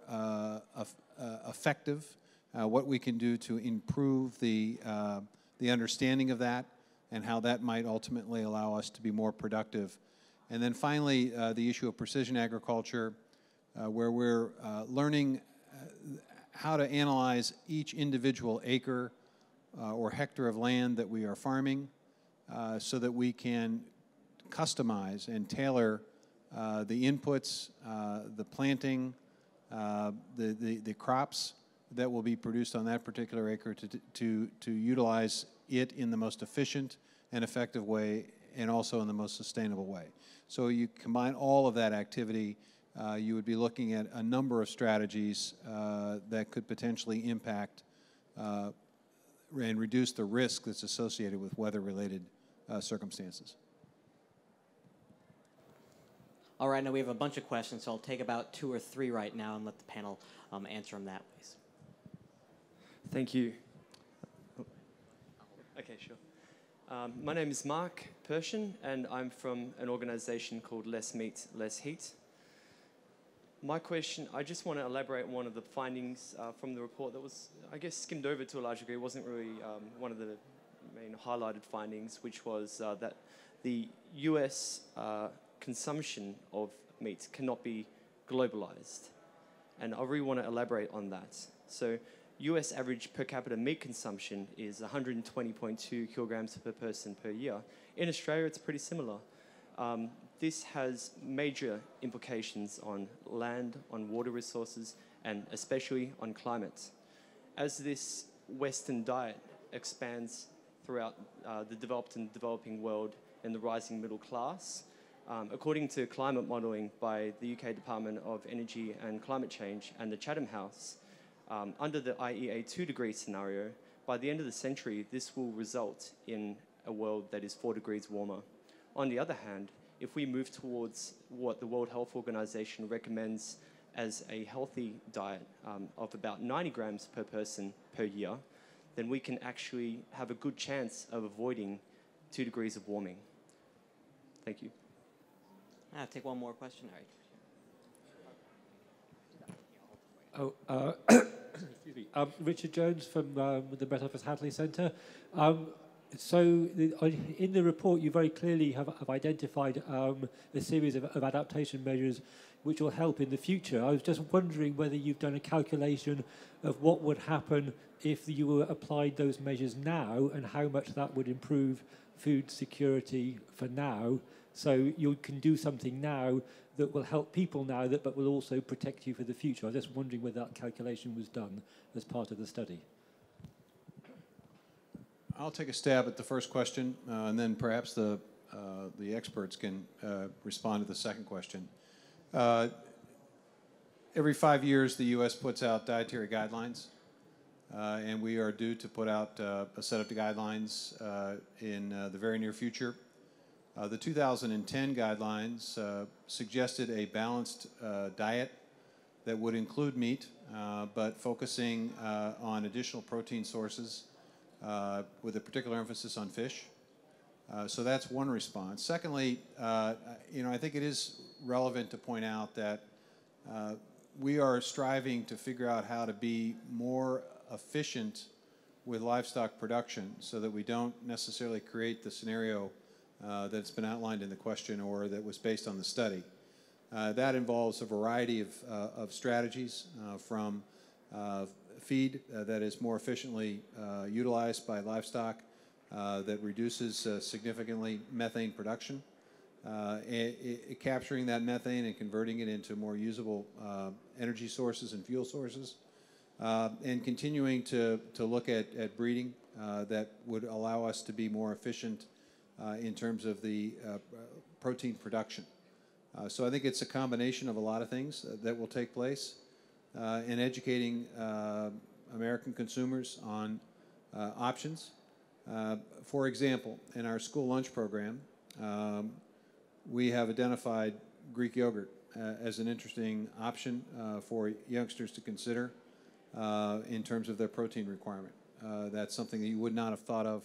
effective, what we can do to improve the understanding of that and how that might ultimately allow us to be more productive. And then finally, the issue of precision agriculture, where we're learning how to analyze each individual acre or hectare of land that we are farming so that we can customize and tailor the inputs, the planting, the crops that will be produced on that particular acre to utilize it in the most efficient and effective way and also in the most sustainable way. So you combine all of that activity, you would be looking at a number of strategies that could potentially impact and reduce the risk that's associated with weather-related circumstances. All right, now we have a bunch of questions, so I'll take about 2 or 3 right now and let the panel answer them that way. Thank you. Okay, sure. My name is Mark Pershin, and I'm from an organization called Less Meat, Less Heat. My question, I just want to elaborate on one of the findings from the report that was, I guess, skimmed over to a large degree. It wasn't really one of the main highlighted findings, which was that the U.S. Consumption of meat cannot be globalized. And I really want to elaborate on that. So US average per capita meat consumption is 120.2 kilograms per person per year. In Australia, it's pretty similar. This has major implications on land, on water resources, and especially on climate. As this Western diet expands throughout the developed and developing world and the rising middle class, according to climate modelling by the UK Department of Energy and Climate Change and the Chatham House, Under the IEA 2-degree scenario, by the end of the century, this will result in a world that is 4 degrees warmer. On the other hand, if we move towards what the World Health Organization recommends as a healthy diet of about 90 grams per person per year, then we can actually have a good chance of avoiding 2 degrees of warming. Thank you. I'll take one more question. All right. Excuse me. Richard Jones from the Met Office Hadley Centre. In the report, you very clearly have identified a series of adaptation measures which will help in the future. I was just wondering whether you've done a calculation of what would happen if you applied those measures now and how much that would improve food security for now. So you can do something now that will help people now, but will also protect you for the future. I was just wondering whether that calculation was done as part of the study. I'll take a stab at the first question, and then perhaps the experts can respond to the second question. Every 5 years, the U.S. puts out dietary guidelines, and we are due to put out a set of guidelines in the very near future. The 2010 guidelines suggested a balanced diet that would include meat, but focusing on additional protein sources, with a particular emphasis on fish. So that's one response. Secondly, I think it is relevant to point out that we are striving to figure out how to be more efficient with livestock production so that we don't necessarily create the scenario that's been outlined in the question or that was based on the study. That involves a variety of strategies from feed that is more efficiently utilized by livestock, that reduces significantly methane production, capturing that methane and converting it into more usable energy sources and fuel sources, and continuing to look at breeding that would allow us to be more efficient in terms of the protein production. So I think it's a combination of a lot of things that will take place. And educating American consumers on options. For example, in our school lunch program, we have identified Greek yogurt as an interesting option for youngsters to consider in terms of their protein requirement. That's something that you would not have thought of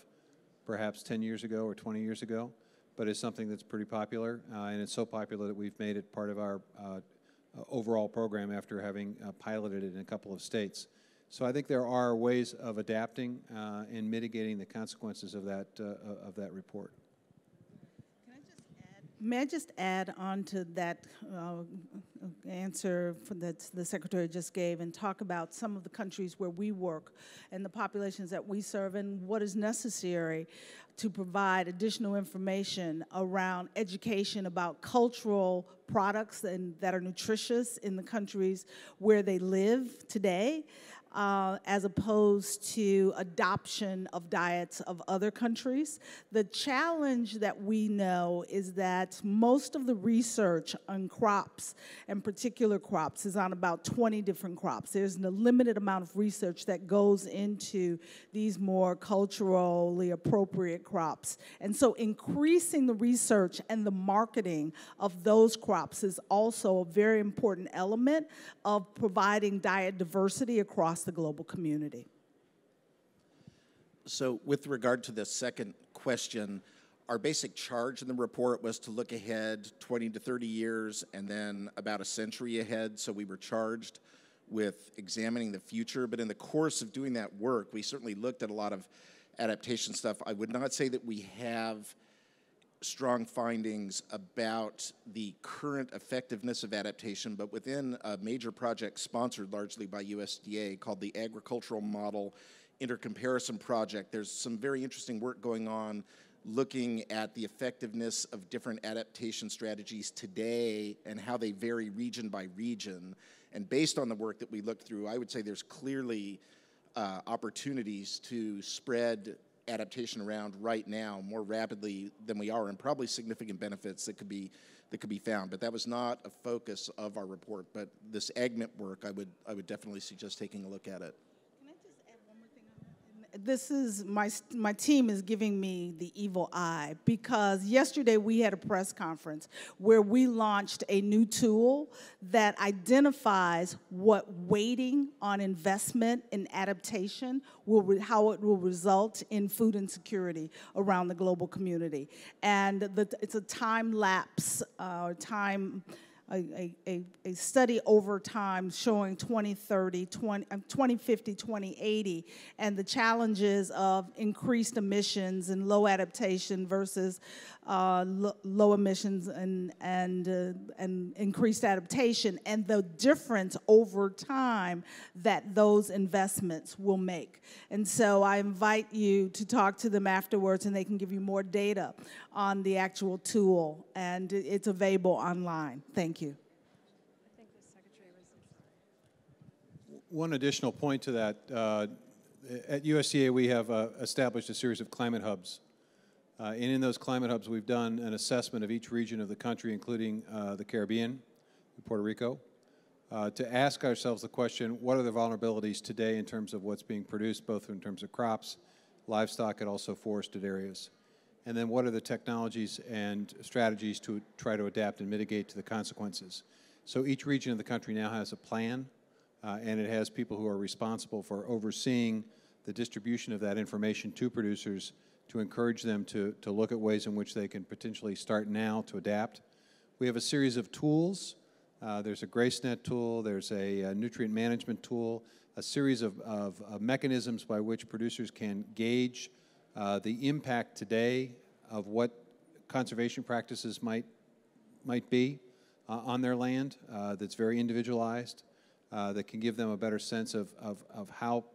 perhaps 10 years ago or 20 years ago, but it's something that's pretty popular, and it's so popular that we've made it part of our overall program after having piloted it in a couple of states. So I think there are ways of adapting and mitigating the consequences of that report. Can I just add, may I just add on to that answer that the Secretary just gave and talk about some of the countries where we work and the populations that we serve and what is necessary to provide additional information around education about cultural products and that are nutritious in the countries where they live today, as opposed to adoption of diets of other countries. The challenge that we know is that most of the research on crops and particular crops is on about 20 different crops. There's a limited amount of research that goes into these more culturally appropriate crops. And so increasing the research and the marketing of those crops is also a very important element of providing diet diversity across the global community. So with regard to the second question, our basic charge in the report was to look ahead 20 to 30 years and then about a century ahead. So we were charged with examining the future. But in the course of doing that work, we certainly looked at a lot of adaptation stuff. I would not say that we have strong findings about the current effectiveness of adaptation, but within a major project sponsored largely by USDA called the Agricultural Model Intercomparison Project, there's some very interesting work going on looking at the effectiveness of different adaptation strategies today and how they vary region by region. And based on the work that we looked through, I would say there's clearly opportunities to spread adaptation around right now more rapidly than we are, and probably significant benefits that could be that could be found, but that was not a focus of our report. But this AgMint work, I would definitely suggest taking a look at it. Can I just add one more thing on that? This is, my team is giving me the evil eye, because yesterday we had a press conference where we launched a new tool that identifies what waiting on investment and adaptation how it will result in food insecurity around the global community. And it's a time lapse, a study over time showing 2030, 2050, 2080, and the challenges of increased emissions and low adaptation versus low emissions and increased adaptation, and the difference over time that those investments will make. And so I invite you to talk to them afterwards, and they can give you more data on the actual tool, and it's available online. Thank you. I think the Secretary was... One additional point to that, at USDA we have established a series of climate hubs, and in those climate hubs we've done an assessment of each region of the country, including the Caribbean, Puerto Rico, to ask ourselves the question, what are the vulnerabilities today in terms of what's being produced, both in terms of crops, livestock, and also forested areas? And then what are the technologies and strategies to try to adapt and mitigate to the consequences? So each region of the country now has a plan, and it has people who are responsible for overseeing the distribution of that information to producers to encourage them to look at ways in which they can potentially start now to adapt. We have a series of tools. There's a GraceNet tool, there's a nutrient management tool, a series of mechanisms by which producers can gauge the impact today of what conservation practices might be on their land, that's very individualized, that can give them a better sense of how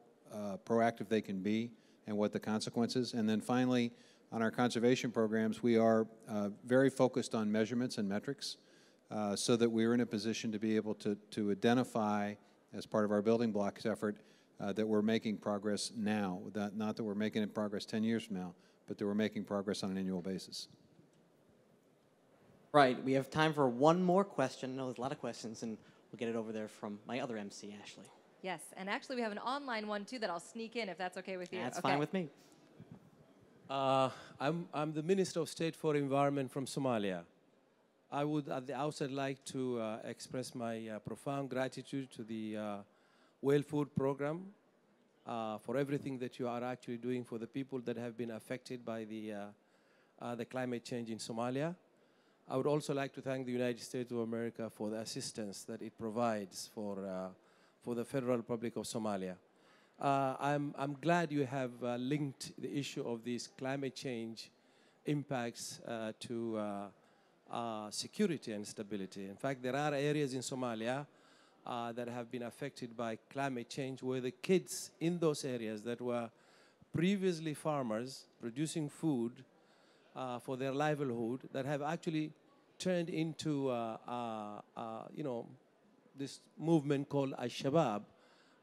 proactive they can be and what the consequences. And then finally, on our conservation programs, we are very focused on measurements and metrics, so that we're in a position to be able to identify, as part of our building blocks effort, that we're making progress now. Not that we're making progress 10 years from now, but that we're making progress on an annual basis. Right, we have time for one more question. I know there's a lot of questions, and we'll get it over there from my other MC, Ashley. Yes, and actually we have an online one too that I'll sneak in if that's okay with you. That's okay. Fine with me. I'm the Minister of State for Environment from Somalia. I would at the outset like to express my profound gratitude to the World Food Program for everything that you are actually doing for the people that have been affected by the climate change in Somalia. I would also like to thank the United States of America for the assistance that it provides for the Federal Republic of Somalia. I'm glad you have linked the issue of these climate change impacts to security and stability. In fact, there are areas in Somalia that have been affected by climate change, where the kids in those areas that were previously farmers producing food for their livelihood, that have actually turned into you know, this movement called Al-Shabaab,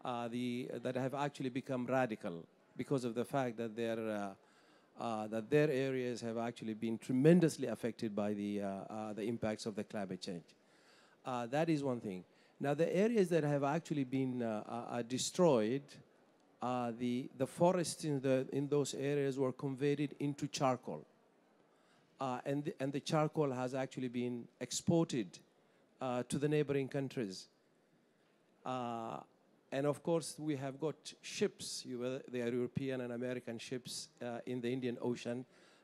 that have actually become radical because of the fact that their areas have actually been tremendously affected by the impacts of the climate change. That is one thing. Now, the areas that have actually been destroyed, the forests in those areas were converted into charcoal. And the charcoal has actually been exported to the neighboring countries. And of course, we have got ships, they are European and American ships in the Indian Ocean.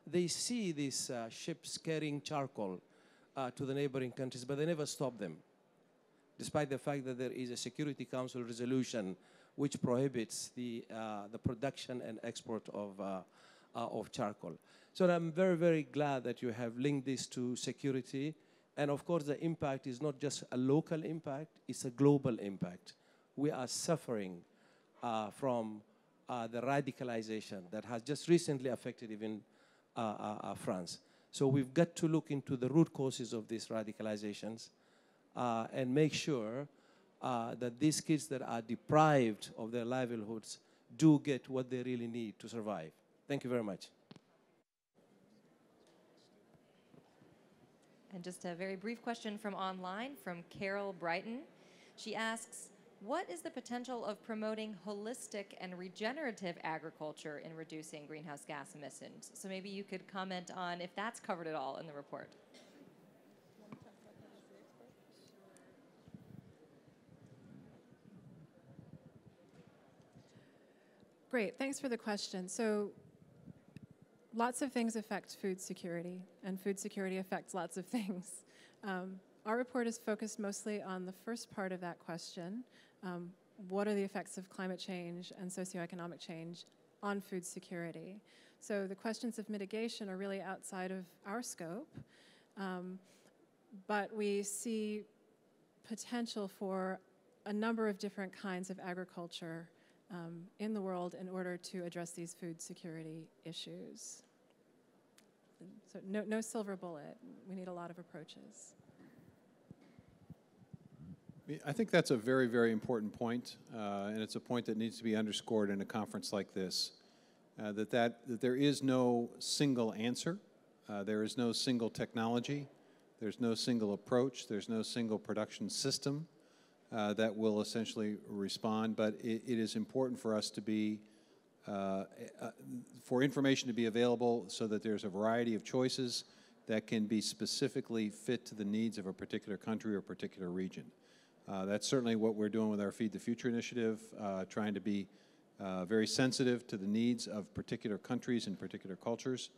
They see these ships carrying charcoal to the neighboring countries, but they never stop them, despite the fact that there is a Security Council resolution which prohibits the production and export of charcoal. So I'm very, very glad that you have linked this to security. And of course, the impact is not just a local impact, it's a global impact. We are suffering from the radicalization that has just recently affected even France. So we've got to look into the root causes of these radicalizations, and make sure that these kids that are deprived of their livelihoods do get what they really need to survive. Thank you very much. And just a very brief question from online from Carol Brighton. She asks, what is the potential of promoting holistic and regenerative agriculture in reducing greenhouse gas emissions? So maybe you could comment on if that's covered at all in the report. Great, thanks for the question. So lots of things affect food security, and food security affects lots of things. Our report is focused mostly on the first part of that question. What are the effects of climate change and socioeconomic change on food security? So the questions of mitigation are really outside of our scope, but we see potential for a number of different kinds of agriculture in the world in order to address these food security issues. So no silver bullet. We need a lot of approaches. I think that's a very, very important point, and it's a point that needs to be underscored in a conference like this, that there is no single answer, there is no single technology, there's no single approach, there's no single production system that will essentially respond, but it is important for us to be, for information to be available so that there's a variety of choices that can be specifically fit to the needs of a particular country or particular region. That's certainly what we're doing with our Feed the Future initiative, trying to be very sensitive to the needs of particular countries and particular cultures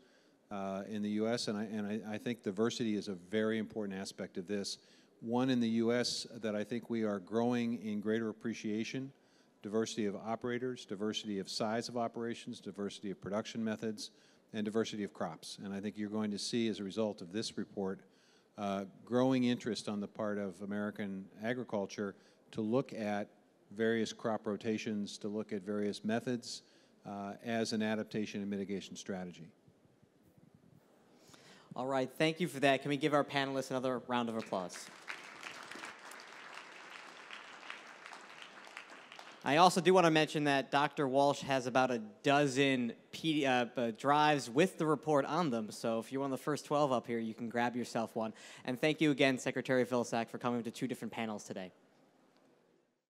in the U.S. And I think diversity is a very important aspect of this. One in the U.S. that I think we are growing in greater appreciation, diversity of operators, diversity of size of operations, diversity of production methods, and diversity of crops. And I think you're going to see as a result of this report growing interest on the part of American agriculture to look at various crop rotations, to look at various methods as an adaptation and mitigation strategy. All right, thank you for that. Can we give our panelists another round of applause? I also do want to mention that Dr. Walsh has about a dozen drives with the report on them, so if you're one of the first 12 up here, you can grab yourself one. And thank you again, Secretary Vilsack, for coming to two different panels today.